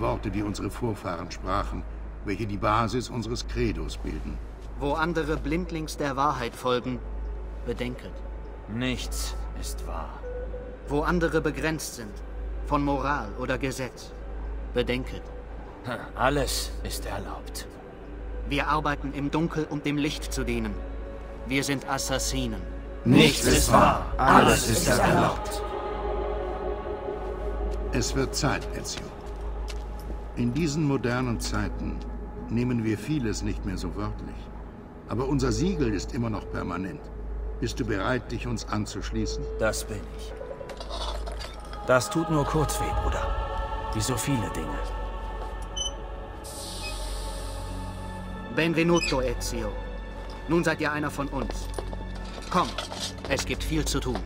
Worte, die unsere Vorfahren sprachen, welche die Basis unseres Credos bilden. Wo andere blindlings der Wahrheit folgen, bedenket. Nichts ist wahr. Wo andere begrenzt sind, von Moral oder Gesetz, bedenket. Alles ist erlaubt. Wir arbeiten im Dunkel, um dem Licht zu dienen. Wir sind Assassinen. Nichts ist wahr. Alles ist erlaubt. Es wird Zeit, Ezio. In diesen modernen Zeiten nehmen wir vieles nicht mehr so wörtlich. Aber unser Siegel ist immer noch permanent. Bist du bereit, dich uns anzuschließen? Das bin ich. Das tut nur kurz weh, Bruder. Wie so viele Dinge. Benvenuto, Ezio. Nun seid ihr einer von uns. Komm, es gibt viel zu tun.